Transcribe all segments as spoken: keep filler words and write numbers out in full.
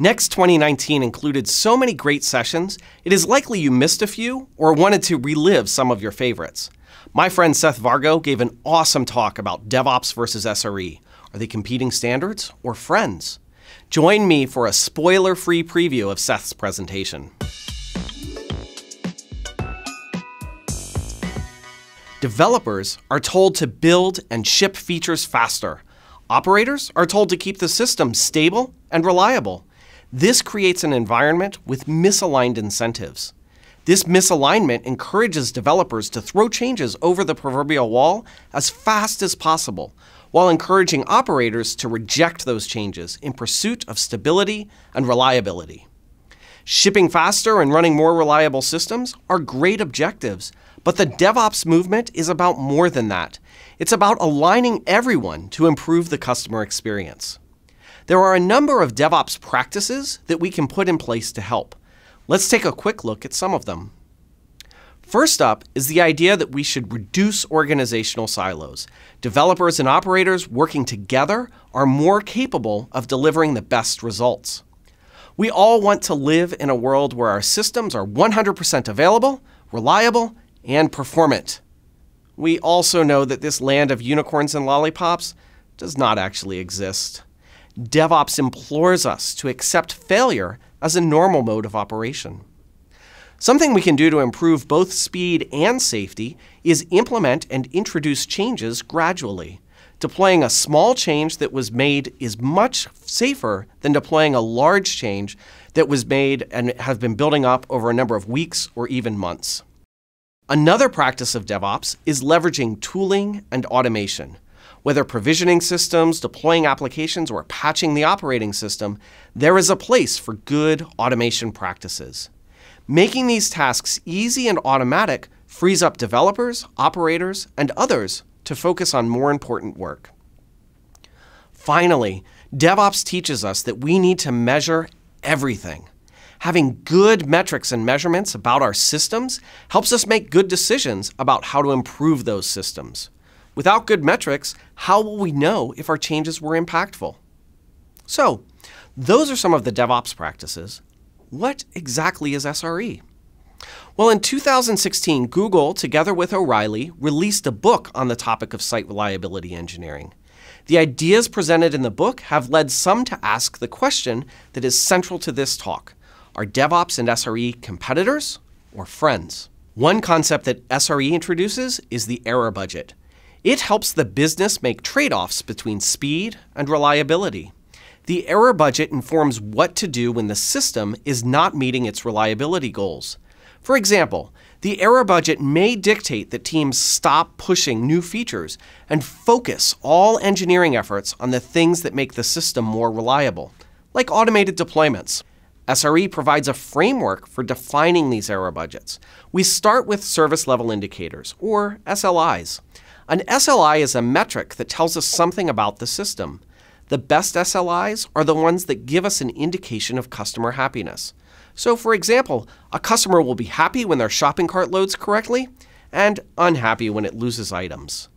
Next twenty nineteen included so many great sessions, it is likely you missed a few or wanted to relive some of your favorites. My friend Seth Vargo gave an awesome talk about DevOps versus S R E. Are they competing standards or friends? Join me for a spoiler-free preview of Seth's presentation. Developers are told to build and ship features faster. Operators are told to keep the system stable and reliable. This creates an environment with misaligned incentives. This misalignment encourages developers to throw changes over the proverbial wall as fast as possible, while encouraging operators to reject those changes in pursuit of stability and reliability. Shipping faster and running more reliable systems are great objectives, but the DevOps movement is about more than that. It's about aligning everyone to improve the customer experience. There are a number of DevOps practices that we can put in place to help. Let's take a quick look at some of them. First up is the idea that we should reduce organizational silos. Developers and operators working together are more capable of delivering the best results. We all want to live in a world where our systems are one hundred percent available, reliable, and performant. We also know that this land of unicorns and lollipops does not actually exist. DevOps implores us to accept failure as a normal mode of operation. Something we can do to improve both speed and safety is implement and introduce changes gradually. Deploying a small change that was made is much safer than deploying a large change that was made and have been building up over a number of weeks or even months. Another practice of DevOps is leveraging tooling and automation. Whether provisioning systems, deploying applications, or patching the operating system, there is a place for good automation practices. Making these tasks easy and automatic frees up developers, operators, and others to focus on more important work. Finally, DevOps teaches us that we need to measure everything. Having good metrics and measurements about our systems helps us make good decisions about how to improve those systems. Without good metrics, how will we know if our changes were impactful? So, those are some of the DevOps practices. What exactly is S R E? Well, in two thousand sixteen, Google, together with O'Reilly, released a book on the topic of site reliability engineering. The ideas presented in the book have led some to ask the question that is central to this talk: are DevOps and S R E competitors or friends? One concept that S R E introduces is the error budget. It helps the business make trade-offs between speed and reliability. The error budget informs what to do when the system is not meeting its reliability goals. For example, the error budget may dictate that teams stop pushing new features and focus all engineering efforts on the things that make the system more reliable, like automated deployments. S R E provides a framework for defining these error budgets. We start with Service Level Indicators, or S L Is. An S L I is a metric that tells us something about the system. The best S L Is are the ones that give us an indication of customer happiness. So for example, a customer will be happy when their shopping cart loads correctly and unhappy when it loses items.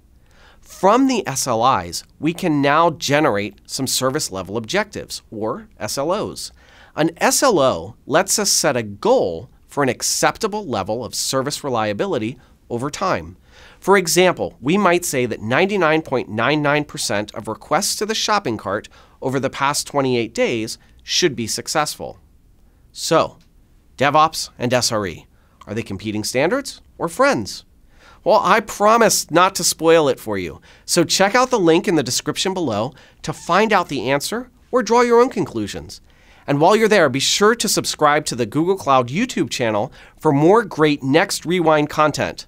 From the S L Is, we can now generate some service level objectives, or S L Os. An S L O lets us set a goal for an acceptable level of service reliability over time. For example, we might say that ninety-nine point nine nine percent of requests to the shopping cart over the past twenty-eight days should be successful. So, DevOps and S R E, are they competing standards or friends? Well, I promised not to spoil it for you, so check out the link in the description below to find out the answer or draw your own conclusions. And while you're there, be sure to subscribe to the Google Cloud YouTube channel for more great Next Rewind content.